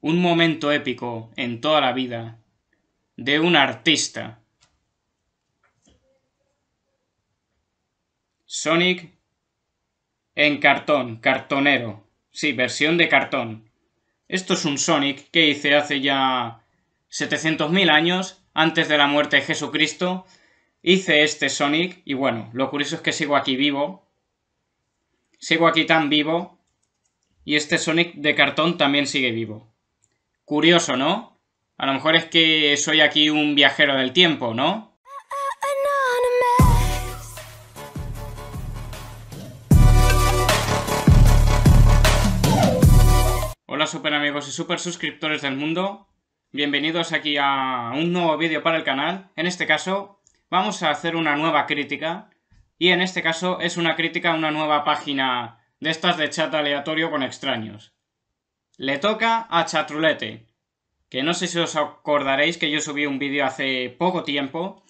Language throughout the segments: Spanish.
Un momento épico en toda la vida de un artista. Sonic en cartón, cartonero. Sí, versión de cartón. Esto es un Sonic que hice hace ya 700.000 años, antes de la muerte de Jesucristo. Hice este Sonic y bueno, lo curioso es que sigo aquí vivo. Sigo aquí tan vivo. Y este Sonic de cartón también sigue vivo. Curioso, ¿no? A lo mejor es que soy aquí un viajero del tiempo, ¿no? Anonymous. Hola super amigos y super suscriptores del mundo. Bienvenidos aquí a un nuevo vídeo para el canal. En este caso vamos a hacer una nueva crítica. Y en este caso es una crítica a una nueva página de estas de chat aleatorio con extraños. Le toca a Chatroulette. Que no sé si os acordaréis que yo subí un vídeo hace poco tiempo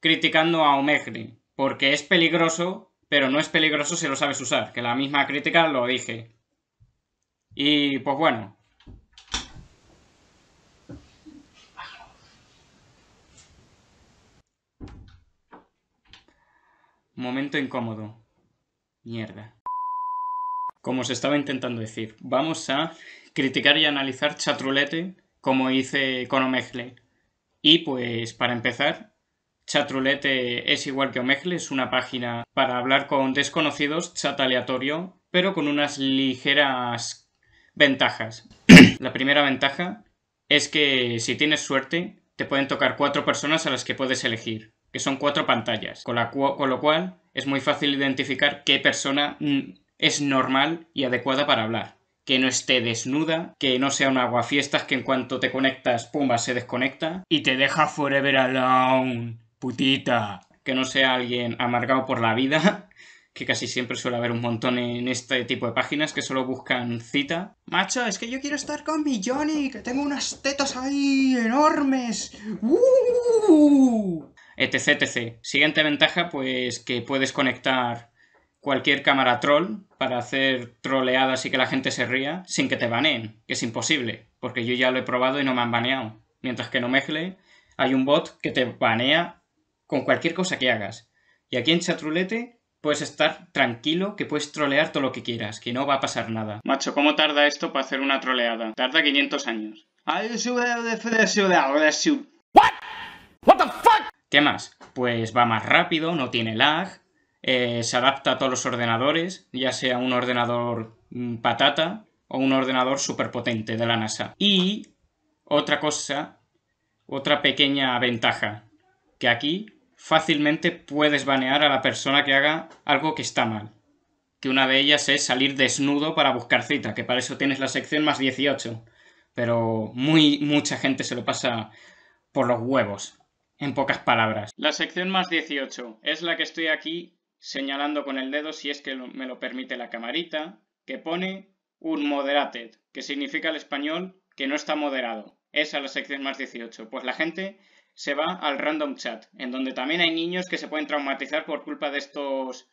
criticando a Omegle, porque es peligroso, pero no es peligroso si lo sabes usar, que la misma crítica lo dije. Y pues bueno. Momento incómodo. Mierda. Como os estaba intentando decir, vamos a criticar y analizar Chatroulette, como hice con Omegle. Y pues para empezar, Chatroulette es igual que Omegle, es una página para hablar con desconocidos, chat aleatorio, pero con unas ligeras ventajas. La primera ventaja es que si tienes suerte te pueden tocar 4 personas a las que puedes elegir, que son 4 pantallas, con lo cual es muy fácil identificar qué persona es normal y adecuada para hablar. Que no esté desnuda, que no sea un aguafiestas que en cuanto te conectas, pumba, se desconecta y te deja forever alone, putita. Que no sea alguien amargado por la vida, que casi siempre suele haber un montón en este tipo de páginas que solo buscan cita. Macho, es que yo quiero estar con mi Johnny, que tengo unas tetas ahí enormes. Etc, etc. Siguiente ventaja, pues que puedes conectar cualquier cámara troll para hacer troleadas y que la gente se ría sin que te baneen, que es imposible, porque yo ya lo he probado y no me han baneado. Mientras que en Omegle hay un bot que te banea con cualquier cosa que hagas. Y aquí en Chatroulette puedes estar tranquilo, que puedes trolear todo lo que quieras, que no va a pasar nada. Macho, ¿cómo tarda esto para hacer una troleada? Tarda 500 años. ¿Qué más? Pues va más rápido, no tiene lag. Se adapta a todos los ordenadores, ya sea un ordenador patata o un ordenador superpotente de la NASA. Y otra cosa, otra pequeña ventaja, que aquí fácilmente puedes banear a la persona que haga algo que está mal. Que una de ellas es salir desnudo para buscar cita, que para eso tienes la sección más 18. Pero mucha gente se lo pasa por los huevos, en pocas palabras. La sección más 18 es la que estoy aquí señalando con el dedo, si es que me lo permite la camarita, que pone un moderated, que significa al español que no está moderado. Esa es la sección más 18. Pues la gente se va al random chat, en donde también hay niños que se pueden traumatizar por culpa de estos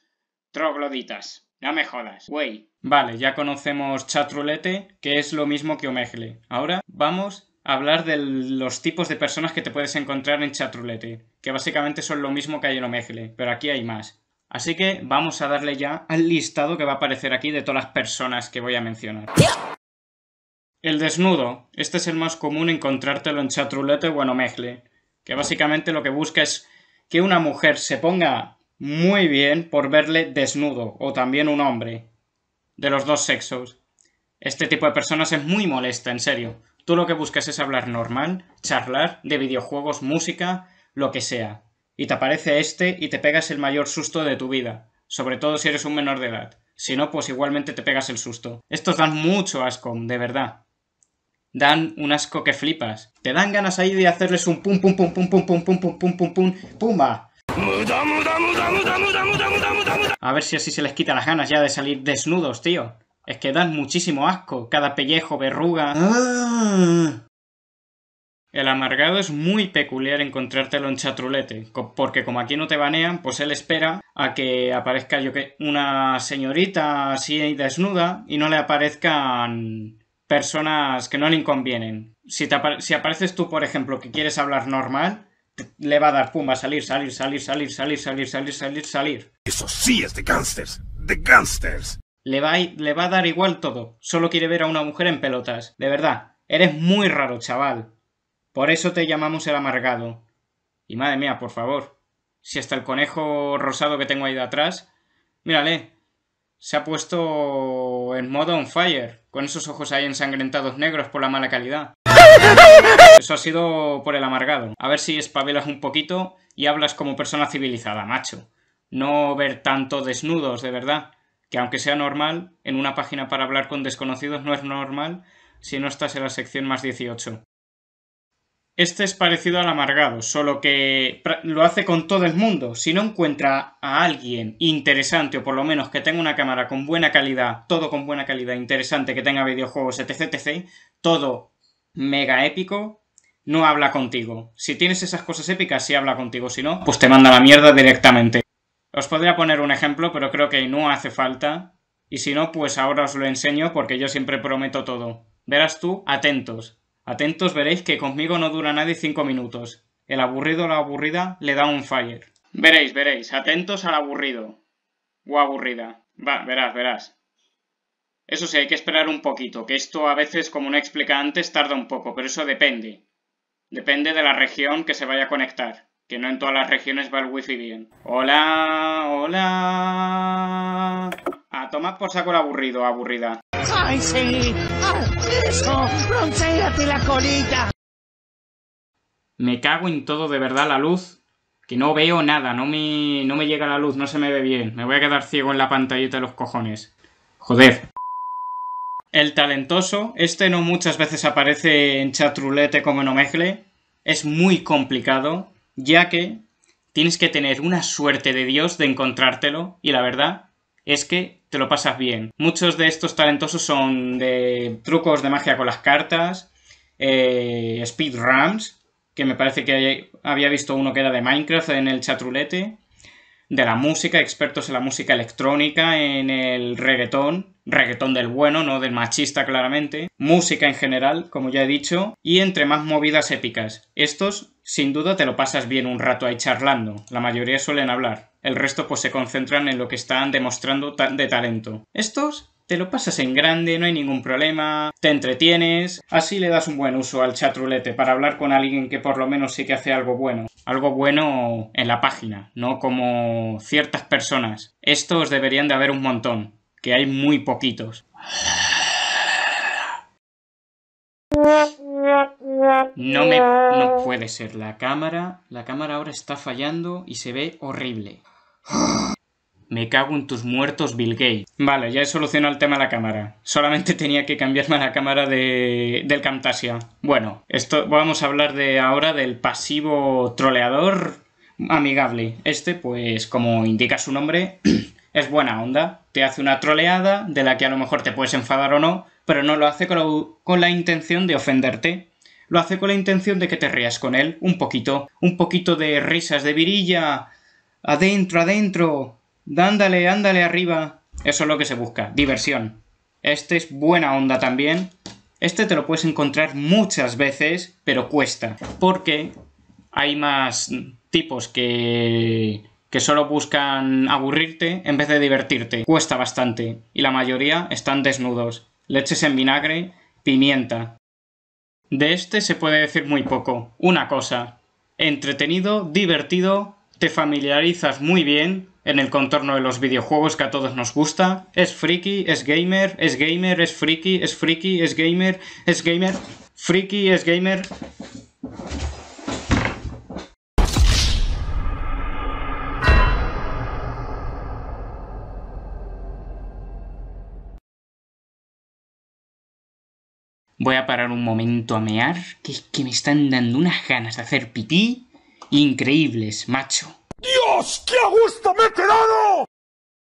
trogloditas. No me jodas, güey. Vale, ya conocemos Chatroulette, que es lo mismo que Omegle. Ahora vamos a hablar de los tipos de personas que te puedes encontrar en Chatroulette, que básicamente son lo mismo que hay en Omegle, pero aquí hay más. Así que vamos a darle ya al listado que va a aparecer aquí de todas las personas que voy a mencionar. El desnudo. Este es el más común encontrártelo en Chatroulette o en Omegle, que básicamente lo que busca es que una mujer se ponga muy bien por verle desnudo, o también un hombre, de los dos sexos. Este tipo de personas es muy molesta, en serio. Tú lo que buscas es hablar normal, charlar, de videojuegos, música, lo que sea. Y te aparece este y te pegas el mayor susto de tu vida, sobre todo si eres un menor de edad. Si no, pues igualmente te pegas el susto. Estos dan mucho asco, de verdad. Dan un asco que flipas. Te dan ganas ahí de hacerles un pum pum pum pum pum pum pum pum pum pum pum pumba. A ver si así se les quita las ganas ya de salir desnudos, tío. Es que dan muchísimo asco, cada pellejo, verruga. ¡Ah! El amargado es muy peculiar encontrártelo en Chatroulette, porque como aquí no te banean, pues él espera a que aparezca una señorita así desnuda y no le aparezcan personas que no le inconvienen. Si apareces tú, por ejemplo, que quieres hablar normal, le va a dar pumba, salir. Eso sí es de gángsters, Le va a dar igual todo. Solo quiere ver a una mujer en pelotas. De verdad, eres muy raro, chaval. Por eso te llamamos el amargado. Y madre mía, por favor. Si hasta el conejo rosado que tengo ahí de atrás... Mírale. Se ha puesto en modo on fire. Con esos ojos ahí ensangrentados negros por la mala calidad. Eso ha sido por el amargado. A ver si espabilas un poquito y hablas como persona civilizada, macho. No ver tanto desnudos, de verdad. Que aunque sea normal, en una página para hablar con desconocidos no es normal si no estás en la sección más 18. Este es parecido al amargado, solo que lo hace con todo el mundo. Si no encuentra a alguien interesante, o por lo menos que tenga una cámara con buena calidad, todo con buena calidad, interesante, que tenga videojuegos, etc, etc, todo mega épico, no habla contigo. Si tienes esas cosas épicas, sí habla contigo, si no, pues te manda la mierda directamente. Os podría poner un ejemplo, pero creo que no hace falta. Y si no, pues ahora os lo enseño porque yo siempre prometo todo. Verás tú, atentos. Atentos veréis que conmigo no dura nadie 5 minutos. El aburrido o la aburrida le da un fire. Veréis, veréis. Atentos al aburrido. O aburrida. Va, verás, verás. Eso sí, hay que esperar un poquito. Que esto a veces, como no explica antes, tarda un poco. Pero eso depende. Depende de la región que se vaya a conectar. Que no en todas las regiones va el wifi bien. Hola, hola. A tomar por saco el aburrido, aburrida. ¡Ay, sí! ¡Eso! ¡Broncéate la colita! Me cago en todo, de verdad, la luz. Que no veo nada, no me llega la luz, no se me ve bien. Me voy a quedar ciego en la pantallita de los cojones. Joder. El talentoso, este no muchas veces aparece en Chatroulette como en Omegle. Es muy complicado. Ya que tienes que tener una suerte de Dios de encontrártelo y la verdad es que te lo pasas bien. Muchos de estos talentosos son de trucos de magia con las cartas, speedruns, que me parece que había visto uno que era de Minecraft en el Chatroulette, de la música, expertos en la música electrónica, en el reggaetón, reggaetón del bueno, no del machista claramente, música en general, como ya he dicho, y entre más movidas épicas. Estos... sin duda te lo pasas bien un rato ahí charlando. La mayoría suelen hablar. El resto pues se concentran en lo que están demostrando de talento. Estos te lo pasas en grande, no hay ningún problema, te entretienes... Así le das un buen uso al Chatroulette para hablar con alguien que por lo menos sí que hace algo bueno. Algo bueno en la página, no como ciertas personas. Estos deberían de haber un montón, que hay muy poquitos. No puede ser, la cámara ahora está fallando y se ve horrible. Me cago en tus muertos, Bill Gates. Vale, ya he solucionado el tema de la cámara. Solamente tenía que cambiarme a la cámara del Camtasia. Bueno, esto vamos a hablar de ahora del pasivo troleador amigable. Este, pues como indica su nombre, es buena onda. Te hace una troleada de la que a lo mejor te puedes enfadar o no, pero no lo hace con la intención de ofenderte. Lo hace con la intención de que te rías con él, un poquito de risas de virilla, adentro, adentro, ándale, ándale arriba. Eso es lo que se busca, diversión. Este es buena onda también. Este te lo puedes encontrar muchas veces, pero cuesta, porque hay más tipos que solo buscan aburrirte en vez de divertirte. Cuesta bastante, y la mayoría están desnudos. Leches en vinagre, pimienta. De este se puede decir muy poco. Una cosa. Entretenido, divertido, te familiarizas muy bien en el contorno de los videojuegos que a todos nos gusta. Es friki, es gamer, es gamer, es friki, es friki, es gamer, es gamer, friki, es gamer. Voy a parar un momento a mear, que es que me están dando unas ganas de hacer pipí increíbles, macho. ¡Dios, qué a gusto me he quedado!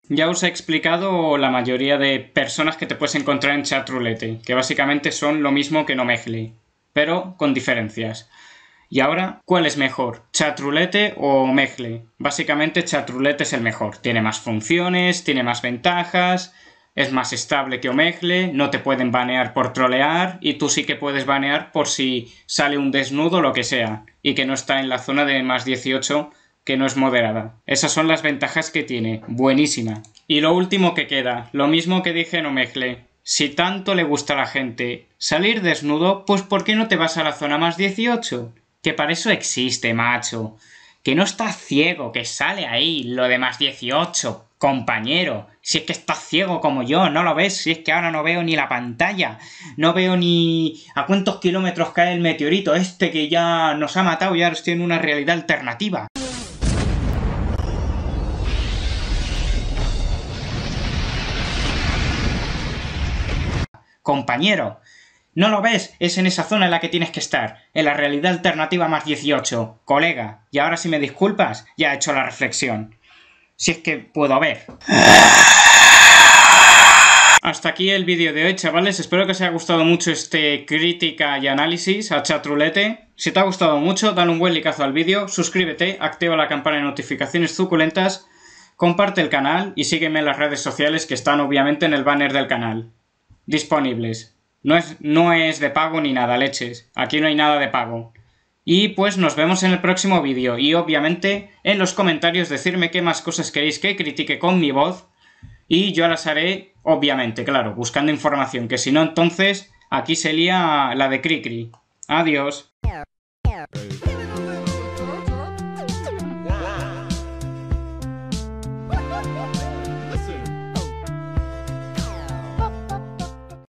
Ya os he explicado la mayoría de personas que te puedes encontrar en Chatroulette, que básicamente son lo mismo que en Omegle, pero con diferencias. Y ahora, ¿cuál es mejor? ¿Chatroulette o Omegle? Básicamente Chatroulette es el mejor, tiene más funciones, tiene más ventajas... es más estable que Omegle, no te pueden banear por trolear y tú sí que puedes banear por si sale un desnudo o lo que sea y que no está en la zona de más 18 que no es moderada. Esas son las ventajas que tiene, buenísima. Y lo último que queda, lo mismo que dije en Omegle, si tanto le gusta a la gente salir desnudo, pues ¿por qué no te vas a la zona más 18? Que para eso existe, macho. Que no estás ciego, que sale ahí lo de más 18, compañero. Si es que estás ciego como yo, no lo ves, si es que ahora no veo ni la pantalla, no veo ni a cuántos kilómetros cae el meteorito este que ya nos ha matado y ahora estoy en una realidad alternativa. Compañero, no lo ves, es en esa zona en la que tienes que estar, en la realidad alternativa más 18, colega, y ahora si me disculpas, ya he hecho la reflexión. Si es que puedo ver. Hasta aquí el vídeo de hoy, chavales, espero que os haya gustado mucho este crítica y análisis a Chatroulette. Si te ha gustado mucho, dale un buen likeazo al vídeo, suscríbete, activa la campana de notificaciones suculentas, comparte el canal y sígueme en las redes sociales que están obviamente en el banner del canal. Disponibles. No es de pago ni nada, leches. Aquí no hay nada de pago. Y pues nos vemos en el próximo vídeo. Y obviamente en los comentarios decirme qué más cosas queréis que critique con mi voz. Y yo las haré, obviamente, claro, buscando información. Que si no, entonces aquí sería la de Cricri. Adiós.